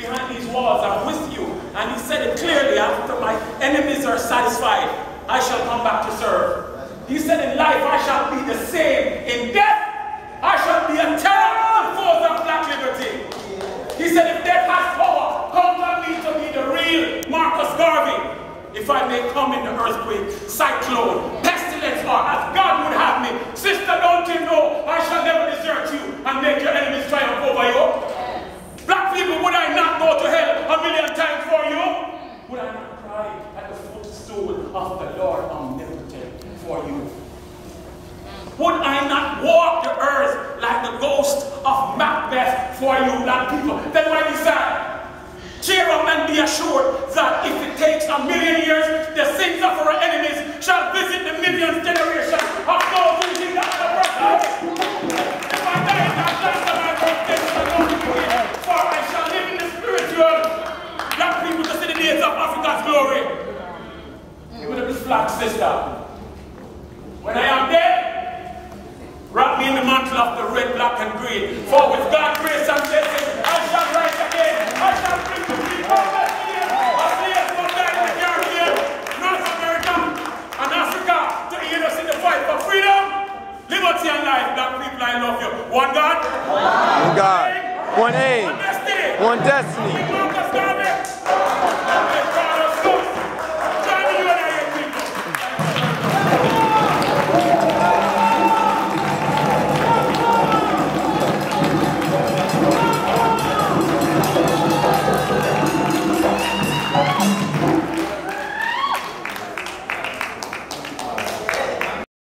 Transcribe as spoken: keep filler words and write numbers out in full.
behind these walls. I'm with you. And he said it clearly, after my enemies are satisfied, I shall come back to serve. He said in life, I shall be the same. In death, I shall be a terror to the foes of black liberty. He said if death has power, come on me to be the real Marcus Garvey. If I may come in the earthquake, cyclone, pestilence, or as God would have me, sister, don't you know I shall never desert you and make your enemies triumph over you? Yes. Black people, would I not go to hell a million times for you? Would I not cry at the footstool of the Lord omnipotent for you? Would I not walk the earth like the ghost of Macbeth for you, black people? Then why be sad? Cheer up and be assured that if it takes a million years, the sins of our enemies shall visit the millionth generation of those who did not have the If I die in that place, then I won't take the Lord to it, for I shall live in the spiritual. Black people to see the days of Africa's glory. You would have been black, sister. When I am dead, wrap me in the mantle of the red, black, and green. For with God's grace and blessing, I shall rise again. I shall bring the people back here. Our slaves will die in the Caribbean, North America, and Africa to aid us in the fight for freedom, liberty, and life. Black people, I love you. One God, one God, one aim, one destiny. One destiny.